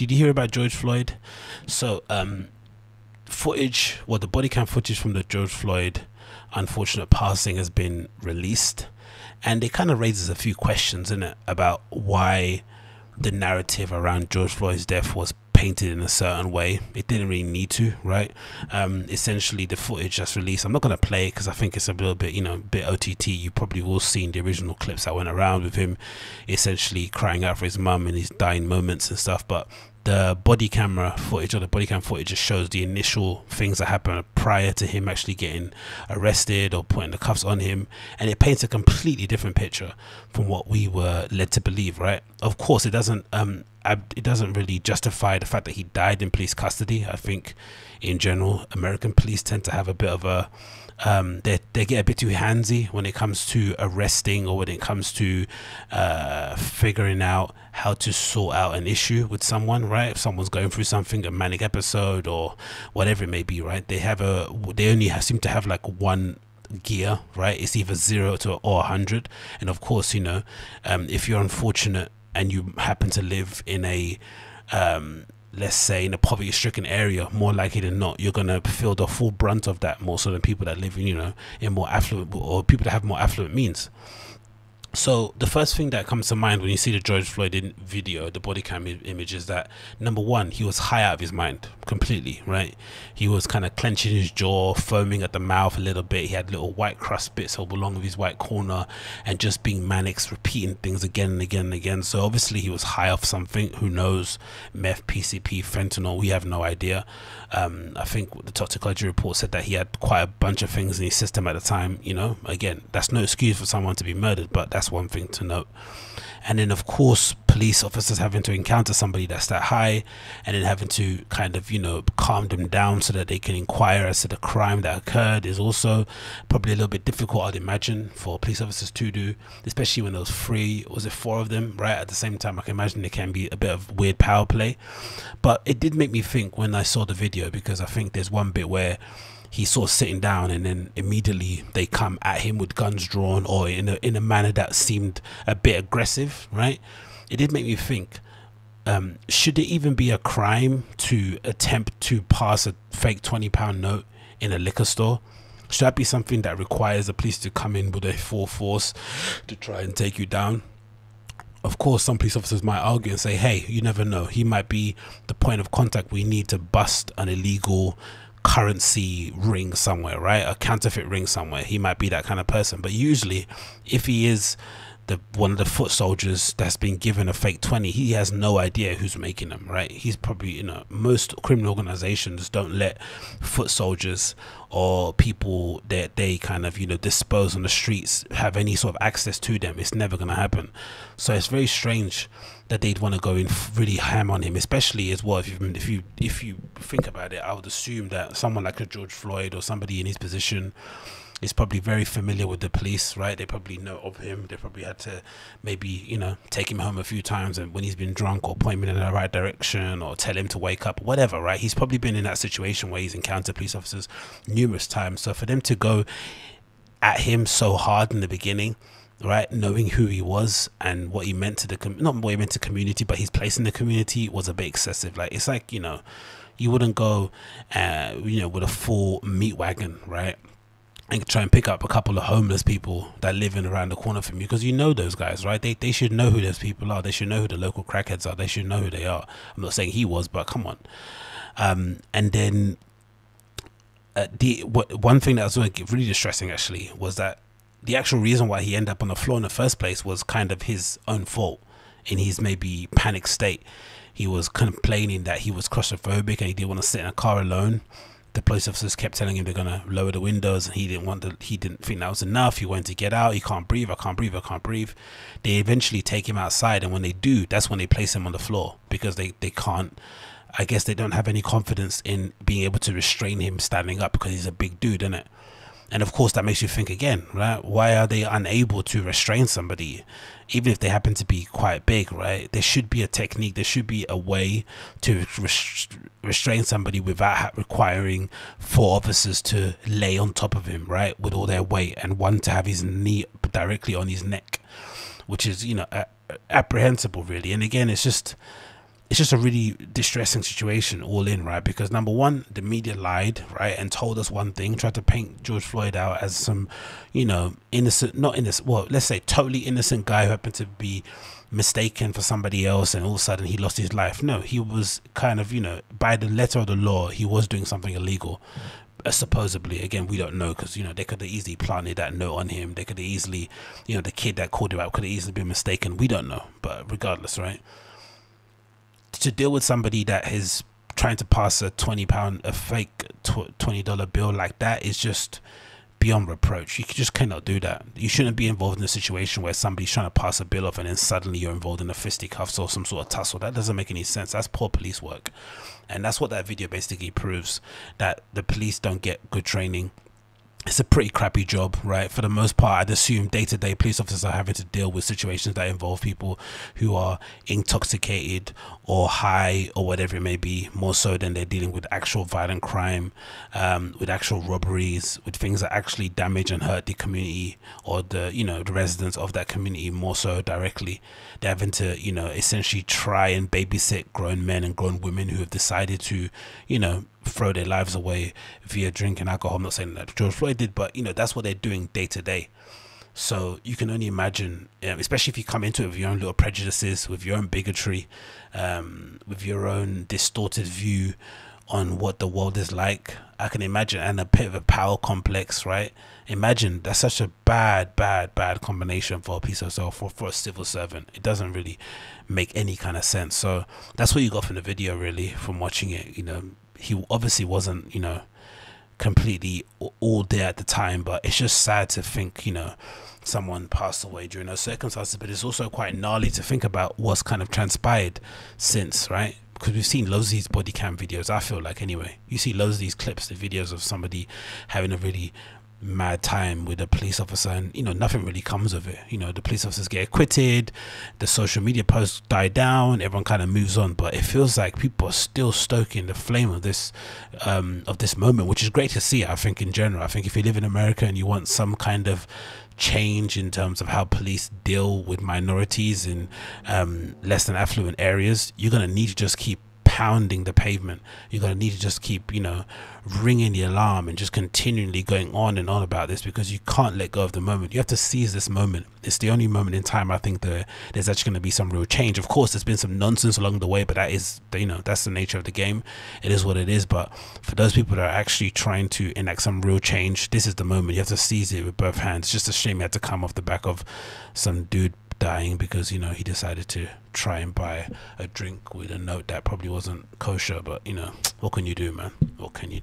Did you hear about George Floyd? So footage, well, the body cam footage from the George Floyd unfortunate passing has been released, and it kind of raises a few questions in it about why the narrative around George Floyd's death was painted in a certain way. It didn't really need to, right? Essentially, the footage that's released, I'm not going to play it because I think it's a little bit, you know, bit OTT. You probably will have seen the original clips that went around with him essentially crying out for his mum in his dying moments and stuff. But the body camera footage, or the body cam footage, just shows the initial things that happened prior to him actually getting arrested or putting the cuffs on him, and it paints a completely different picture from what we were led to believe, right? Of course, it doesn't really justify the fact that he died in police custody. I think in general, American police tend to have a bit of a they get a bit too handsy when it comes to arresting, or when it comes to figuring out how to sort out an issue with someone, right? If someone's going through something, a manic episode or whatever it may be, right? They only seem to have like one gear, right? It's either 0 or 100. And of course, you know, if you're unfortunate and you happen to live in a let's say in a poverty-stricken area, more likely than not you're gonna feel the full brunt of that, more so than people that live in, you know, in more affluent, or people that have more affluent means. So the first thing that comes to mind when you see the George Floyd video, the body cam image, is that, number one, he was high out of his mind completely, right? He was kind of clenching his jaw, foaming at the mouth a little bit. He had little white crust bits all along with his white corner, and just being manics, repeating things again and again and again. So obviously he was high off something. Who knows? Meth, PCP, fentanyl, we have no idea. I think the toxicology report said that he had quite a bunch of things in his system at the time. You know, again, that's no excuse for someone to be murdered, but that's one thing to note. And then of course, police officers having to encounter somebody that's that high, and then having to kind of, you know, calm them down so that they can inquire as to the crime that occurred, is also probably a little bit difficult, I'd imagine, for police officers to do, especially when there was four of them, right, at the same time. I can imagine there can be a bit of weird power play. But it did make me think when I saw the video, because I think there's one bit where he's sort of sitting down, and then immediately they come at him with guns drawn, or in a manner that seemed a bit aggressive, right? It did make me think, should it even be a crime to attempt to pass a fake £20 note in a liquor store? Should that be something that requires the police to come in with a full force to try and take you down? Of course, some police officers might argue and say, hey, you never know, he might be the point of contact we need to bust an illegal currency ring somewhere, right? A counterfeit ring somewhere. He might be that kind of person. But usually, if he is one of the foot soldiers that's been given a fake 20, he has no idea who's making them, right? He's probably, you know, most criminal organizations don't let foot soldiers or people that they kind of, you know, dispose on the streets have any sort of access to them. It's never going to happen. So it's very strange that they'd want to go in really ham on him, especially as well if you think about it. I would assume that someone like a George Floyd or somebody in his position is probably very familiar with the police, right? They probably know of him. They probably had to maybe, you know, take him home a few times, and when he's been drunk, or point him in the right direction, or tell him to wake up, whatever, right? He's probably been in that situation where he's encountered police officers numerous times. So for them to go at him so hard in the beginning, right, knowing who he was and what he meant to the, not what he meant to community, but his place in the community, was a bit excessive. Like, it's like, you know, you wouldn't go, you know, with a full meat wagon, right, and try and pick up a couple of homeless people that live in around the corner from you, because you know those guys, right? They should know who those people are. They should know who the local crackheads are. They should know who they are. I'm not saying he was, but come on. And then one thing that was really distressing actually was that the actual reason why he ended up on the floor in the first place was kind of his own fault. In his maybe panic state, he was complaining that he was claustrophobic and he didn't want to sit in a car alone. The police officers kept telling him they're gonna lower the windows, and he didn't think that was enough. He wanted to get out. He can't breathe. I can't breathe. I can't breathe. They eventually take him outside, and when they do, that's when they place him on the floor, because they can't. I guess they don't have any confidence in being able to restrain him standing up, because he's a big dude, isn't it? And of course, that makes you think again, right? Why are they unable to restrain somebody, even if they happen to be quite big, right? There should be a technique. There should be a way to restrain somebody without requiring four officers to lay on top of him, right, with all their weight, and one to have his knee directly on his neck, which is, you know, apprehensible, really. And again, it's just it's just a really distressing situation all in, right? Because number one, the media lied, right, and told us one thing, tried to paint George Floyd out as some, you know, innocent, not innocent, well, let's say totally innocent guy who happened to be mistaken for somebody else, and all of a sudden he lost his life. No, he was kind of, you know, by the letter of the law, he was doing something illegal. Supposedly, again, we don't know, because, you know, they could have easily planted that note on him. They could have easily, you know, the kid that called him out could have easily been mistaken. We don't know, but regardless, right? To deal with somebody that is trying to pass a £20, a fake $20 bill like that is just beyond reproach. You just cannot do that. You shouldn't be involved in a situation where somebody's trying to pass a bill off and then suddenly you're involved in a fisticuffs or some sort of tussle. That doesn't make any sense. That's poor police work. And that's what that video basically proves, that the police don't get good training. It's a pretty crappy job, right? For the most part, I'd assume day-to-day police officers are having to deal with situations that involve people who are intoxicated or high or whatever it may be, more so than they're dealing with actual violent crime, with actual robberies, with things that actually damage and hurt the community or the, you know, the residents of that community more so directly. They're having to, you know, essentially try and babysit grown men and grown women who have decided to, you know, throw their lives away via drinking alcohol. I'm not saying that George Floyd did, but you know, that's what they're doing day to day. So you can only imagine, especially if you come into it with your own little prejudices, with your own bigotry, with your own distorted view on what the world is like, I can imagine, and a bit of a power complex, right? Imagine, that's such a bad combination for a piece of self, for a civil servant. It doesn't really make any kind of sense. So that's what you got from the video, really, from watching it. You know, he obviously wasn't, you know, completely all there at the time, but it's just sad to think, you know, someone passed away during those circumstances. But it's also quite gnarly to think about what's kind of transpired since, right? Because we've seen loads of these body cam videos, I feel like, anyway. You see loads of these clips, the videos of somebody having a really mad time with a police officer, and you know, nothing really comes of it. You know, the police officers get acquitted, the social media posts die down, everyone kind of moves on. But it feels like people are still stoking the flame of this moment, which is great to see. I think in general, I think if you live in America and you want some kind of change in terms of how police deal with minorities in less than affluent areas, you're gonna need to just keep pounding the pavement. You're gonna need to just keep, you know, ringing the alarm and just continually going on and on about this, because you can't let go of the moment. You have to seize this moment. It's the only moment in time I think that there's actually going to be some real change. Of course, there's been some nonsense along the way, but that is, you know, that's the nature of the game. It is what it is. But for those people that are actually trying to enact some real change, this is the moment. You have to seize it with both hands. It's just a shame it had to come off the back of some dude dying because, you know, he decided to try and buy a drink with a note that probably wasn't kosher. But, you know, what can you do, man? What can you do?